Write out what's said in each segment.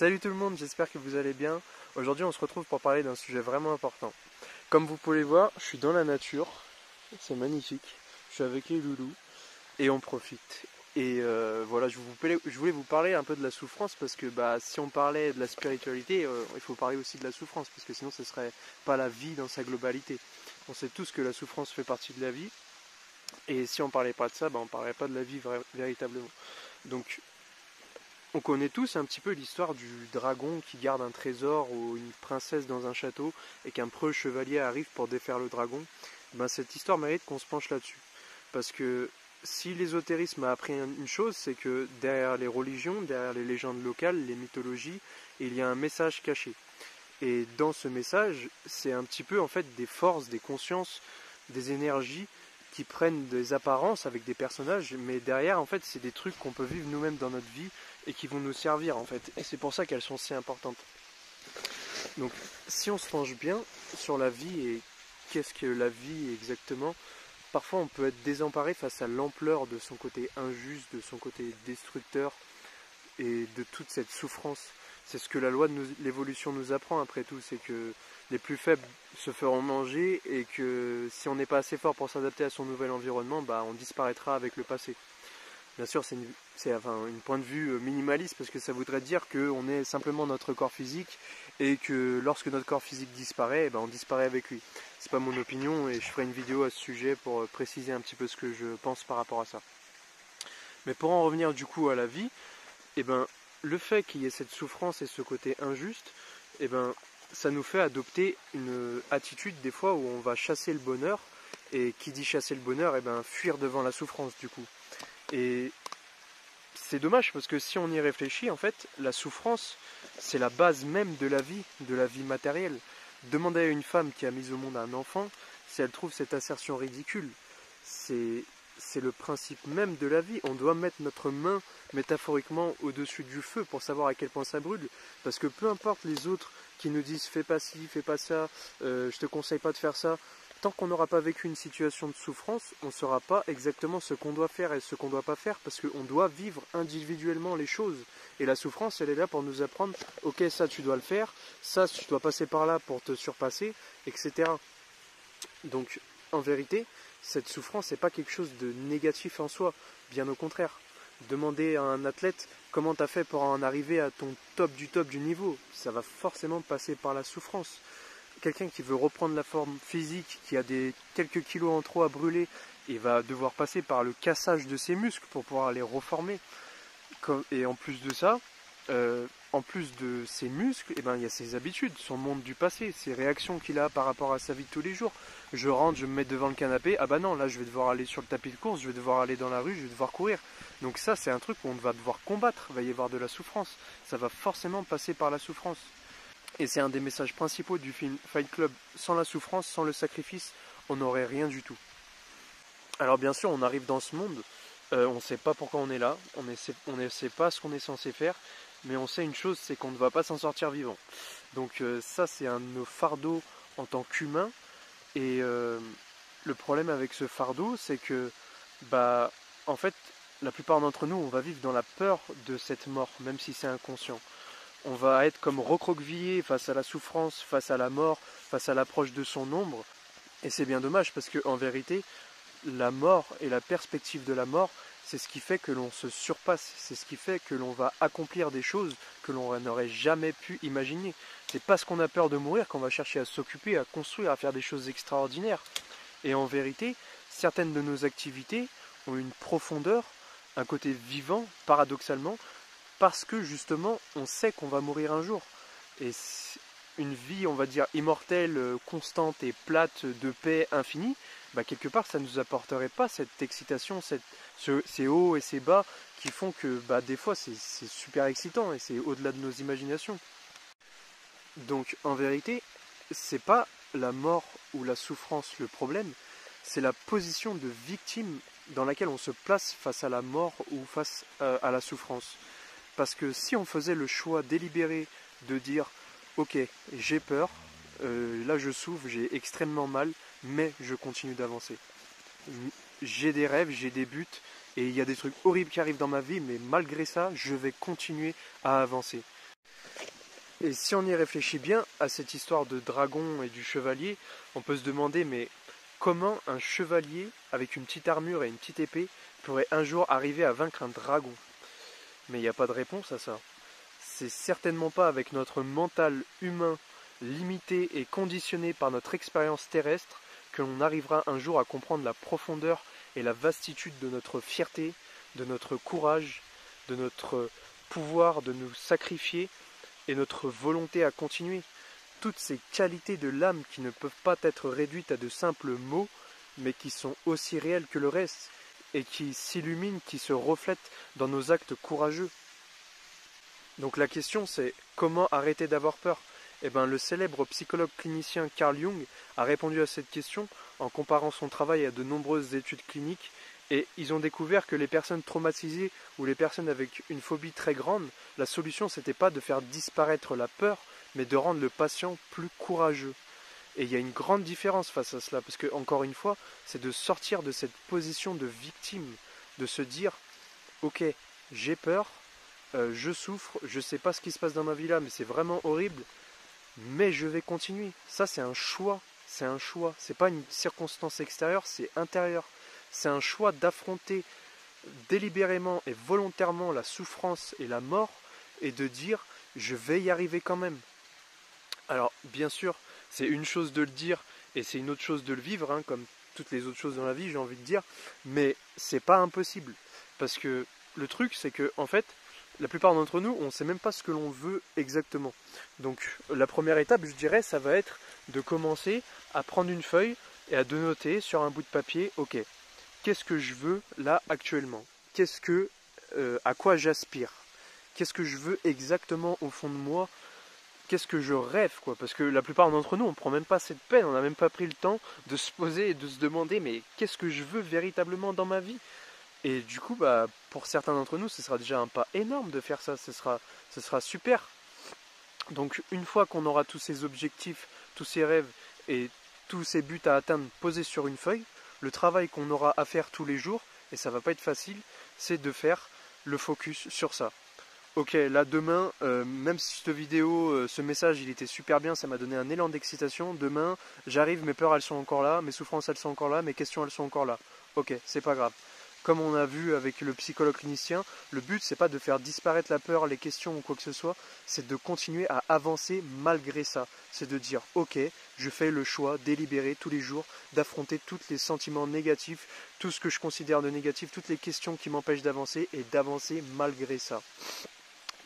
Salut tout le monde, j'espère que vous allez bien. Aujourd'hui on se retrouve pour parler d'un sujet vraiment important. Comme vous pouvez le voir, je suis dans la nature, c'est magnifique, je suis avec les loulous et on profite. Et voilà, je voulais vous parler un peu de la souffrance parce que si on parlait de la spiritualité, il faut parler aussi de la souffrance parce que sinon ce serait pas la vie dans sa globalité. On sait tous que la souffrance fait partie de la vie et si on parlait pas de ça, on parlerait pas de la vie véritablement. Donc on connaît tous un petit peu l'histoire du dragon qui garde un trésor ou une princesse dans un château et qu'un preux chevalier arrive pour défaire le dragon. Cette histoire mérite qu'on se penche là-dessus parce que si l'ésotérisme a appris une chose, c'est que derrière les religions, derrière les légendes locales, les mythologies, il y a un message caché. Et dans ce message, c'est un petit peu en fait des forces, des consciences, des énergies qui prennent des apparences avec des personnages, mais derrière en fait c'est des trucs qu'on peut vivre nous-mêmes dans notre vie et qui vont nous servir en fait. Et c'est pour ça qu'elles sont si importantes. Donc si on se penche bien sur la vie et qu'est-ce que la vie exactement, parfois on peut être désemparé face à l'ampleur de son côté injuste, de son côté destructeur et de toute cette souffrance. C'est ce que la loi de l'évolution nous apprend après tout, c'est que les plus faibles se feront manger et que si on n'est pas assez fort pour s'adapter à son nouvel environnement, on disparaîtra avec le passé. Bien sûr, c'est une point de vue minimaliste parce que ça voudrait dire qu'on est simplement notre corps physique et que lorsque notre corps physique disparaît, on disparaît avec lui. C'est pas mon opinion et je ferai une vidéo à ce sujet pour préciser un petit peu ce que je pense par rapport à ça. Mais pour en revenir du coup à la vie, le fait qu'il y ait cette souffrance et ce côté injuste, ça nous fait adopter une attitude des fois où on va chasser le bonheur et qui dit chasser le bonheur, fuir devant la souffrance du coup. Et c'est dommage parce que si on y réfléchit, en fait, la souffrance, c'est la base même de la vie matérielle. Demandez à une femme qui a mis au monde un enfant si elle trouve cette assertion ridicule. C'est le principe même de la vie. On doit mettre notre main métaphoriquement au-dessus du feu pour savoir à quel point ça brûle. Parce que peu importe les autres qui nous disent « fais pas ci, fais pas ça, je te conseille pas de faire ça », tant qu'on n'aura pas vécu une situation de souffrance, on ne saura pas exactement ce qu'on doit faire et ce qu'on ne doit pas faire, parce qu'on doit vivre individuellement les choses. Et la souffrance, elle est là pour nous apprendre, ok, ça tu dois le faire, ça tu dois passer par là pour te surpasser, etc. Donc, en vérité, cette souffrance n'est pas quelque chose de négatif en soi, bien au contraire. Demandez à un athlète comment tu as fait pour en arriver à ton top du niveau, ça va forcément passer par la souffrance. Quelqu'un qui veut reprendre la forme physique, qui a quelques kilos en trop à brûler, il va devoir passer par le cassage de ses muscles pour pouvoir les reformer. Et en plus de ça, en plus de ses muscles, il y a ses habitudes, son monde du passé, ses réactions qu'il a par rapport à sa vie de tous les jours. Je rentre, je me mets devant le canapé, ah bah non, là je vais devoir aller sur le tapis de course, je vais devoir aller dans la rue, je vais devoir courir. Donc ça c'est un truc qu'on va devoir combattre, il va y avoir de la souffrance, ça va forcément passer par la souffrance. Et c'est un des messages principaux du film Fight Club. Sans la souffrance, sans le sacrifice, on n'aurait rien du tout. Alors bien sûr, on arrive dans ce monde, on ne sait pas pourquoi on est là, on ne sait pas ce qu'on est censé faire, mais on sait une chose, c'est qu'on ne va pas s'en sortir vivant. Donc ça, c'est un de nos fardeaux en tant qu'humain. Et le problème avec ce fardeau, c'est que, en fait, la plupart d'entre nous, on va vivre dans la peur de cette mort, même si c'est inconscient. On va être comme recroquevillé face à la souffrance, face à la mort, face à l'approche de son ombre. Et c'est bien dommage parce qu'en vérité, la mort et la perspective de la mort, c'est ce qui fait que l'on se surpasse, c'est ce qui fait que l'on va accomplir des choses que l'on n'aurait jamais pu imaginer. C'est parce qu'on a peur de mourir qu'on va chercher à s'occuper, à construire, à faire des choses extraordinaires. Et en vérité, certaines de nos activités ont une profondeur, un côté vivant, paradoxalement, parce que justement, on sait qu'on va mourir un jour. Et une vie, on va dire, immortelle, constante et plate, de paix infinie, quelque part, ça ne nous apporterait pas cette excitation, ces hauts et ces bas qui font que, des fois, c'est super excitant et c'est au-delà de nos imaginations. Donc, en vérité, c'est pas la mort ou la souffrance le problème, c'est la position de victime dans laquelle on se place face à la mort ou face à la souffrance. Parce que si on faisait le choix délibéré de dire « Ok, j'ai peur, là je souffre, j'ai extrêmement mal, mais je continue d'avancer. J'ai des rêves, j'ai des buts, et il y a des trucs horribles qui arrivent dans ma vie, mais malgré ça, je vais continuer à avancer. » Et si on y réfléchit bien à cette histoire de dragon et du chevalier, on peut se demander mais comment un chevalier avec une petite armure et une petite épée pourrait un jour arriver à vaincre un dragon? Mais il n'y a pas de réponse à ça. C'est certainement pas avec notre mental humain limité et conditionné par notre expérience terrestre que l'on arrivera un jour à comprendre la profondeur et la vastitude de notre fierté, de notre courage, de notre pouvoir de nous sacrifier et notre volonté à continuer. Toutes ces qualités de l'âme qui ne peuvent pas être réduites à de simples mots, mais qui sont aussi réelles que le reste, et qui s'illuminent, qui se reflètent dans nos actes courageux. Donc la question c'est, comment arrêter d'avoir peur? Eh bien, le célèbre psychologue clinicien Carl Jung a répondu à cette question en comparant son travail à de nombreuses études cliniques, et ils ont découvert que les personnes traumatisées ou les personnes avec une phobie très grande, la solution c'était pas de faire disparaître la peur, mais de rendre le patient plus courageux. Et il y a une grande différence face à cela, parce que, encore une fois, c'est de sortir de cette position de victime, de se dire « Ok, j'ai peur, je souffre, je sais pas ce qui se passe dans ma vie là, mais c'est vraiment horrible, mais je vais continuer. » Ça, c'est un choix, c'est un choix. C'est pas une circonstance extérieure, c'est intérieur. C'est un choix d'affronter délibérément et volontairement la souffrance et la mort, et de dire « Je vais y arriver quand même. » Alors, bien sûr, c'est une chose de le dire et c'est une autre chose de le vivre, hein, comme toutes les autres choses dans la vie, j'ai envie de dire, mais c'est pas impossible. Parce que le truc, c'est que, en fait, la plupart d'entre nous, on ne sait même pas ce que l'on veut exactement. Donc, la première étape, je dirais, ça va être de commencer à prendre une feuille et à de noter sur un bout de papier, ok, qu'est-ce que je veux là actuellement? Qu'est-ce que, à quoi j'aspire? Qu'est-ce que je veux exactement au fond de moi? Qu'est-ce que je rêve, quoi? Parce que la plupart d'entre nous, on ne prend même pas cette peine, on n'a même pas pris le temps de se poser et de se demander mais qu'est-ce que je veux véritablement dans ma vie? Et du coup, bah, pour certains d'entre nous, ce sera déjà un pas énorme de faire ça, ce sera super. Donc une fois qu'on aura tous ces objectifs, tous ces rêves et tous ces buts à atteindre posés sur une feuille, le travail qu'on aura à faire tous les jours, et ça ne va pas être facile, c'est de faire le focus sur ça. Ok, là demain, même si cette vidéo, ce message, il était super bien, ça m'a donné un élan d'excitation. Demain, j'arrive, mes peurs, elles sont encore là, mes souffrances, elles sont encore là, mes questions, elles sont encore là. Ok, c'est pas grave. Comme on a vu avec le psychologue clinicien, le but, c'est pas de faire disparaître la peur, les questions ou quoi que ce soit, c'est de continuer à avancer malgré ça. C'est de dire, ok, je fais le choix délibéré tous les jours d'affronter tous les sentiments négatifs, tout ce que je considère de négatif, toutes les questions qui m'empêchent d'avancer et d'avancer malgré ça.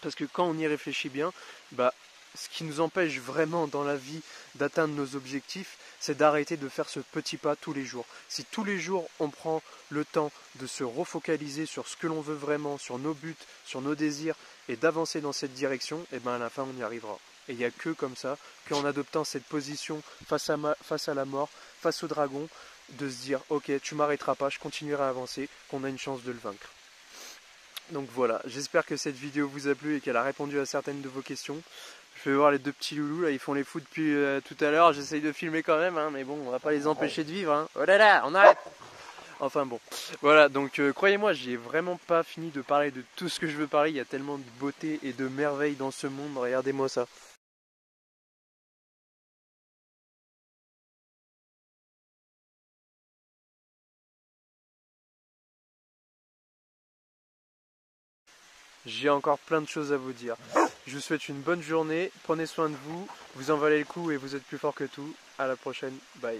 Parce que quand on y réfléchit bien, bah, ce qui nous empêche vraiment dans la vie d'atteindre nos objectifs, c'est d'arrêter de faire ce petit pas tous les jours. Si tous les jours on prend le temps de se refocaliser sur ce que l'on veut vraiment, sur nos buts, sur nos désirs, et d'avancer dans cette direction, et ben à la fin on y arrivera. Et il n'y a que comme ça, qu'en adoptant cette position face à la mort, face au dragon, de se dire « Ok, tu m'arrêteras pas, je continuerai à avancer, qu'on a une chance de le vaincre. » Donc voilà, j'espère que cette vidéo vous a plu et qu'elle a répondu à certaines de vos questions. Je vais voir les deux petits loulous, là ils font les fous depuis tout à l'heure, j'essaye de filmer quand même, hein, mais bon, on va pas les empêcher de vivre. Hein. Oh là là, on arrête! Enfin bon, voilà, donc croyez-moi, j'ai vraiment pas fini de parler de tout ce que je veux parler, il y a tellement de beauté et de merveille dans ce monde, regardez-moi ça. J'ai encore plein de choses à vous dire. Je vous souhaite une bonne journée, prenez soin de vous, vous en valez le coup et vous êtes plus fort que tout. À la prochaine, bye.